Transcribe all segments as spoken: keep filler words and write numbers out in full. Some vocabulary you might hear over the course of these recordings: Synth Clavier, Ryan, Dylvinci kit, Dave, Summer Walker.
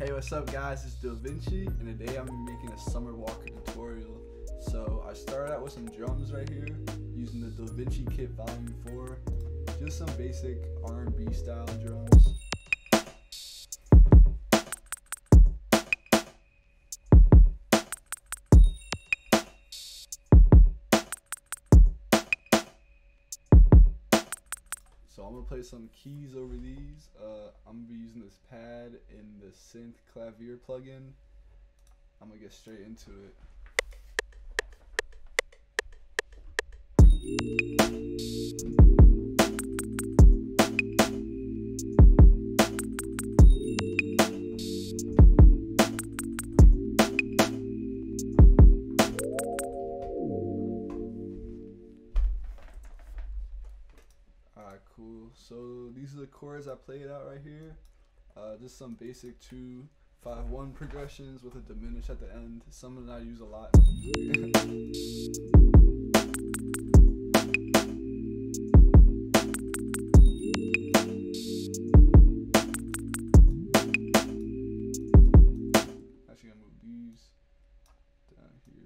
Hey, what's up guys, it's Dylvinci, and today I'm making a Summer Walker tutorial. So I started out with some drums right here, using the Dylvinci Kit Volume four, just some basic R and B style drums. So I'm going to play some keys over these. Uh, I'm going to be using this pad in the Synth Clavier plugin. I'm going to get straight into it. Cool. So these are the chords I played out right here. Uh, just some basic two, five, one progressions with a diminished at the end. Something that I use a lot. Actually, I'm gonna move these down here.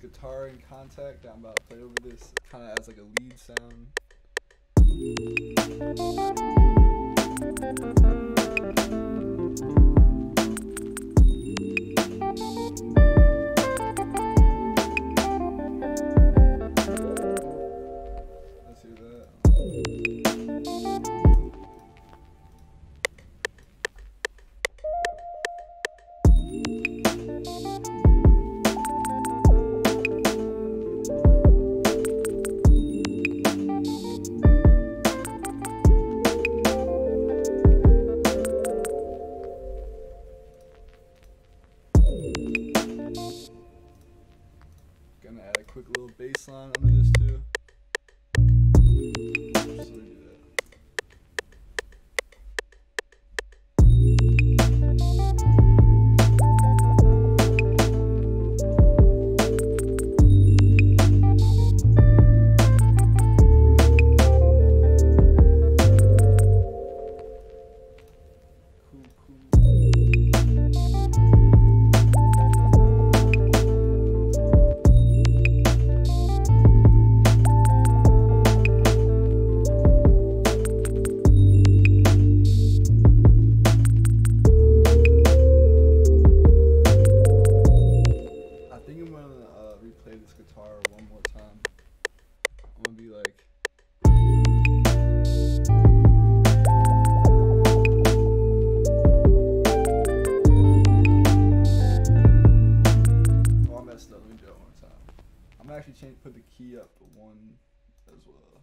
Guitar in contact that I'm about to play over this kind of adds like a lead sound. Let's hear that. Gonna add a quick little bass line under this too. Just do that. Cool, cool. Play this guitar one more time. I'm gonna be like, oh, I messed up. Let me do it one more time. I'm gonna actually change, put the key up to one as well.